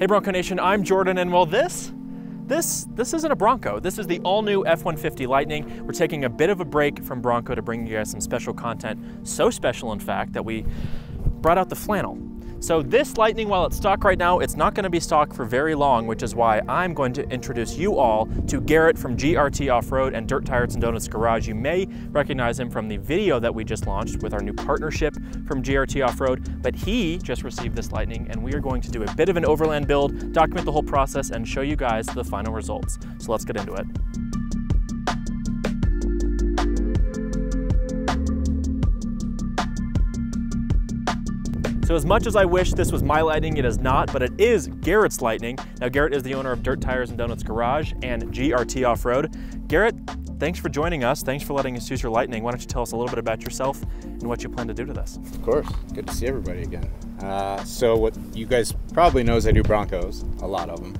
Hey Bronco Nation, I'm Jordan, and well, this isn't a Bronco. This is the all-new F-150 Lightning. We're taking a bit of a break from Bronco to bring you guys some special content, so special, in fact, that we brought out the flannel. So this Lightning, while it's stock right now, it's not gonna be stock for very long, which is why I'm going to introduce you all to Garrett from GRT Offroad and Dirt Tires and Donuts Garage. You may recognize him from the video that we just launched with our new partnership from GRT Offroad, but he just received this Lightning, and we are going to do a bit of an overland build, document the whole process, and show you guys the final results. So let's get into it. So as much as I wish this was my Lightning, it is not, but it is Garrett's Lightning. Now, Garrett is the owner of Dirt Tires and Donuts Garage and GRT Offroad. Garrett, thanks for joining us. Thanks for letting us use your Lightning. Why don't you tell us a little bit about yourself and what you plan to do to this? Of course. Good to see everybody again. So what you guys probably know is I do Broncos, a lot of them,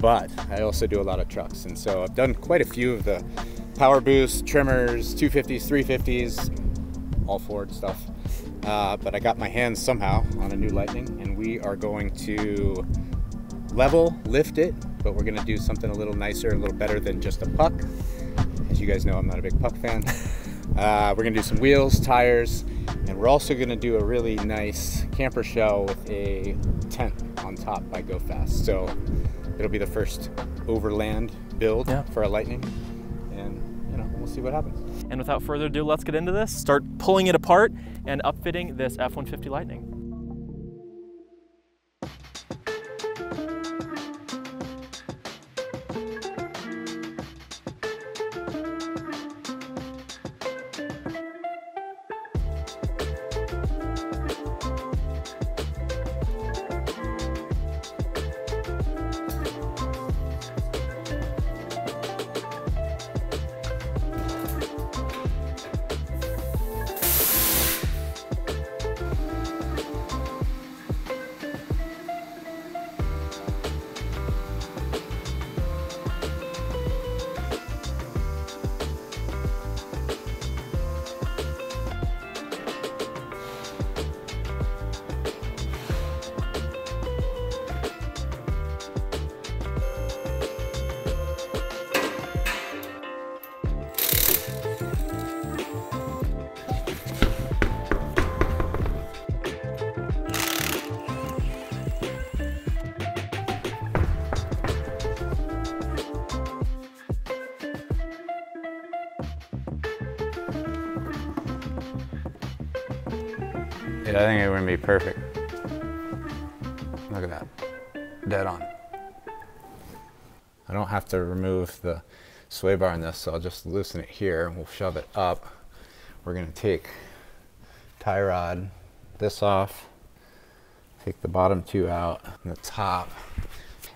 but I also do a lot of trucks. And so I've done quite a few of the Power Boost, trimmers, 250s, 350s, all Ford stuff. But I got my hands somehow on a new Lightning, and we are going to level lift it, but we're going to do something a little nicer, a little better than just a puck. As you guys know, I'm not a big puck fan. We're going to do some wheels, tires, and we're also going to do a really nice camper shell with a tent on top by GoFast. So it'll be the first overland build for a Lightning, and we'll see what happens. And without further ado, let's get into this, start pulling it apart and upfitting this F-150 Lightning. I think it would be perfect. Look at that, dead on. I don't have to remove the sway bar in this, so I'll just loosen it here and we'll shove it up. We're gonna take tie rod, this off, take the bottom two out and the top.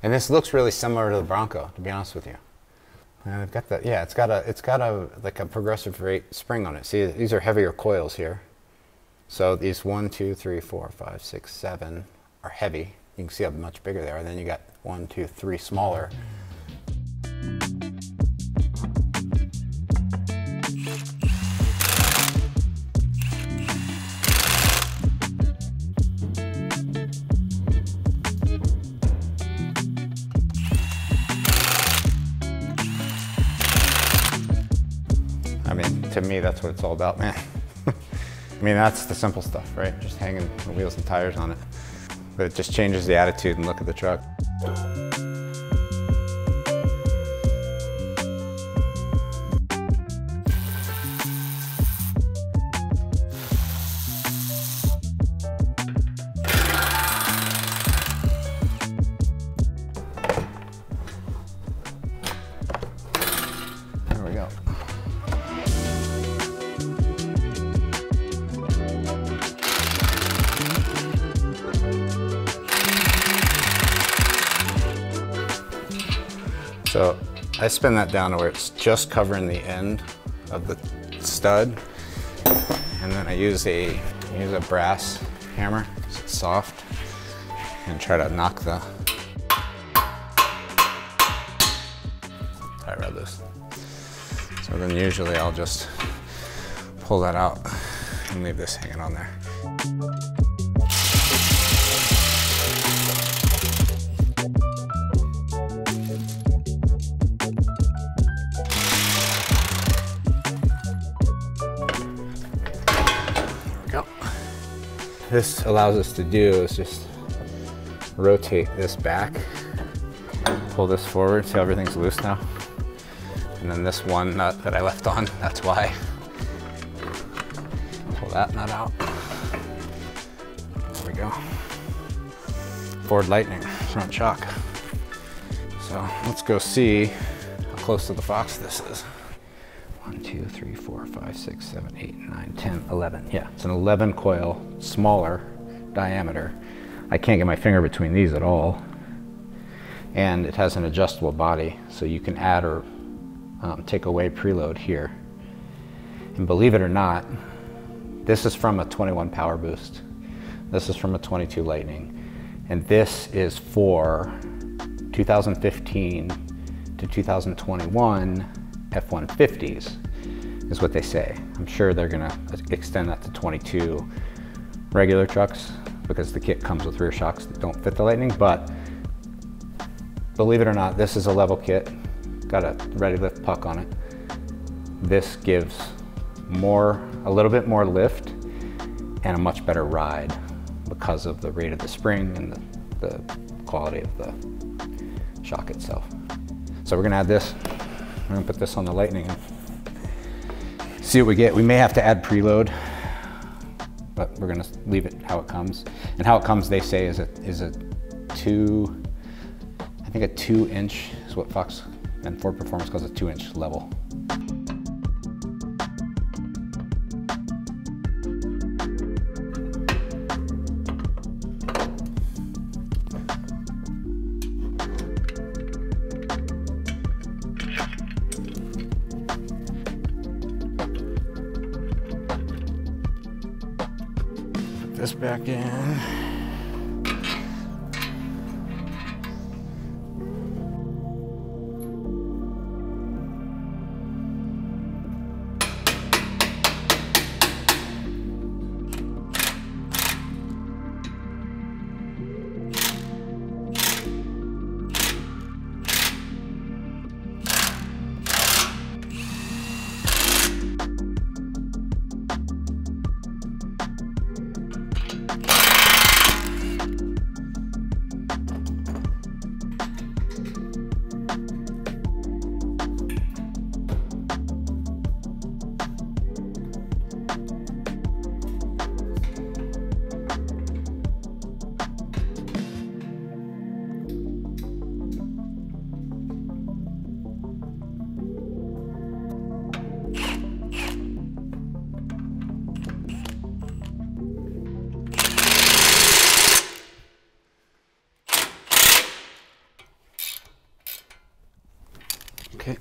And this looks really similar to the Bronco, to be honest with you. I've got that, yeah, it's got a like a progressive rate spring on it. See, these are heavier coils here. So these 1, 2, 3, 4, 5, 6, 7 are heavy. You can see how much bigger they are. And then you got 1, 2, 3 smaller. I mean, to me, that's what it's all about, man. I mean, that's the simple stuff, right? Just hanging the wheels and tires on it. But it just changes the attitude and look at the truck. So I spin that down to where it's just covering the end of the stud, and then I use a brass hammer, so it's soft, and try to knock the tie rod loose. So then usually I'll just pull that out and leave this hanging on there. this allows us to do is just rotate this back, pull this forward, see how everything's loose now. And then this one nut that I left on, that's why. Pull that nut out. There we go. Ford Lightning, front shock. So let's go see how close to the Fox this is. 1, 2, 3, 4, 5, 6, 7, 8, 9, 10, 11. Yeah, it's an 11 coil, smaller diameter. I can't get my finger between these at all. And it has an adjustable body, so you can add or take away preload here. And believe it or not, this is from a 21 Power Boost. This is from a 22 Lightning. And this is for 2015 to 2021 F-150s is what they say. I'm sure they're gonna extend that to 22 regular trucks because the kit comes with rear shocks that don't fit the Lightning, but believe it or not, this is a level kit, got a Ready Lift puck on it. This gives a little bit more lift and a much better ride because of the rate of the spring and the quality of the shock itself. So we're gonna add this. I'm gonna put this on the Lightning and see what we get. We may have to add preload, but we're gonna leave it how it comes. And how it comes, they say, is a two inch is what Fox and Ford Performance calls a 2-inch level. This back in. Okay.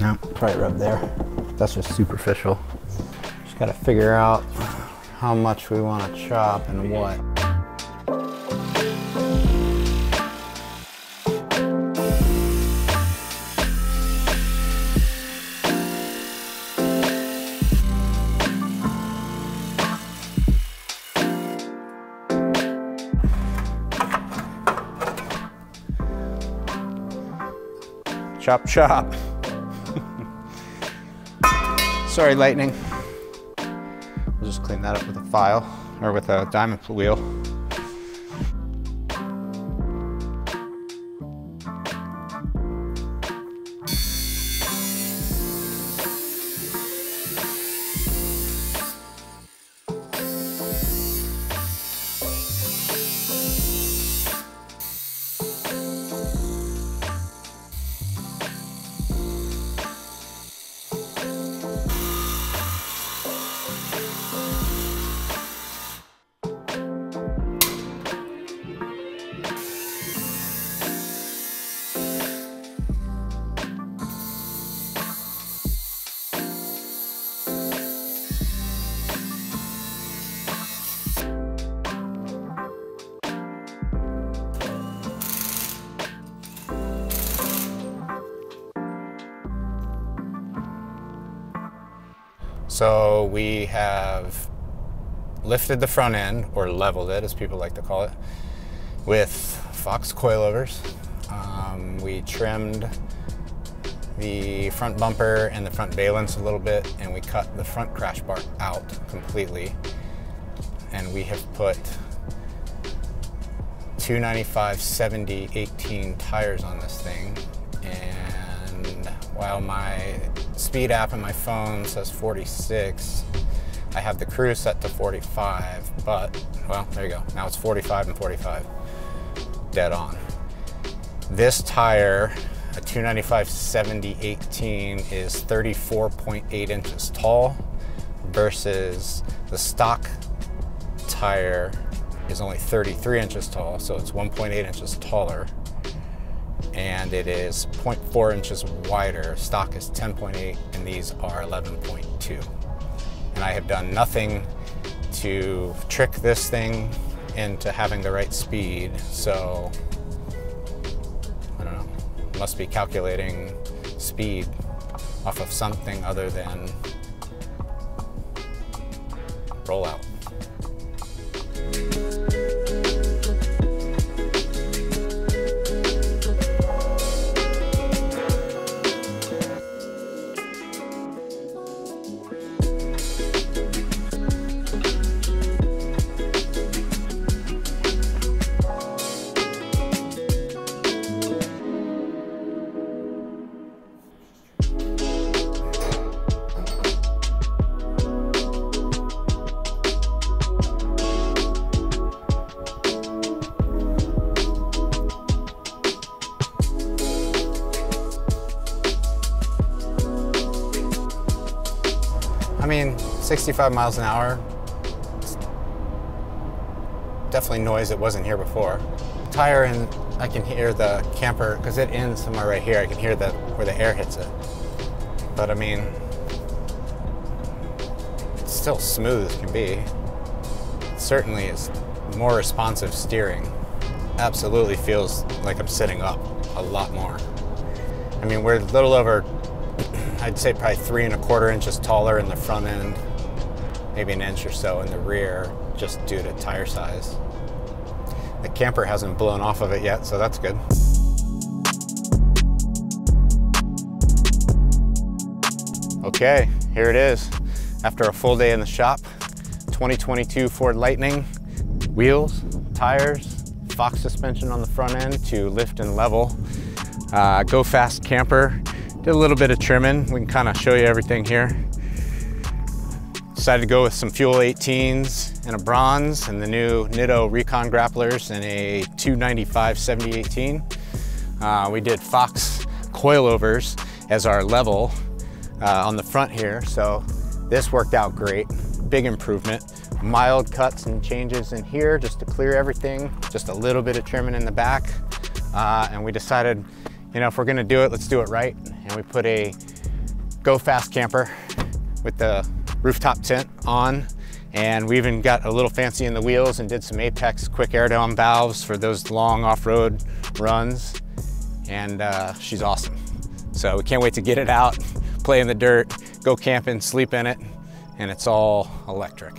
No, probably rub there. That's just superficial. Just gotta figure out how much we wanna chop and what. Chop, chop. Sorry, Lightning. We'll just clean that up with a file, or with a diamond wheel. So we have lifted the front end, or leveled it as people like to call it, with Fox coilovers. We trimmed the front bumper and the front valence a little bit, and we cut the front crash bar out completely. And we have put 295 70 18 tires on this thing. And while my speed app and my phone says 46, I have the cruise set to 45, but, well, there you go. Now it's 45 and 45, dead on. This tire, a 295 70 18, is 34.8 inches tall versus the stock tire is only 33 inches tall, so it's 1.8 inches taller, and it is 0.4 inches wider. Stock is 10.8 and these are 11.2. And I have done nothing to trick this thing into having the right speed, so I don't know, must be calculating speed off of something other than rollout. I mean, 65 miles an hour, it's definitely noise that wasn't here before. Tire, and I can hear the camper, because it ends somewhere right here. I can hear that where the air hits it. But I mean, it's still smooth as can be. It certainly is more responsive steering. Absolutely feels like I'm sitting up a lot more. I mean, we're a little over, I'd say probably 3¼ inches taller in the front end, maybe an inch or so in the rear, just due to tire size. The camper hasn't blown off of it yet, so that's good. Okay, here it is. After a full day in the shop, 2022 Ford Lightning, wheels, tires, Fox suspension on the front end to lift and level, GoFast camper. Did a little bit of trimming. We can kind of show you everything here. Decided to go with some Fuel 18s and a bronze and the new Nitto Recon Grapplers and a 295 70 18. We did Fox coilovers as our level on the front here. So this worked out great, big improvement. Mild cuts and changes in here just to clear everything, just a little bit of trimming in the back. And we decided, you know, if we're gonna do it, let's do it right. And we put a GoFast camper with the rooftop tent on, and we even got a little fancy in the wheels and did some Apex quick air down valves for those long off-road runs, and she's awesome. So we can't wait to get it out, play in the dirt, go camping, sleep in it, and it's all electric.